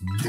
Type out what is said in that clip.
No.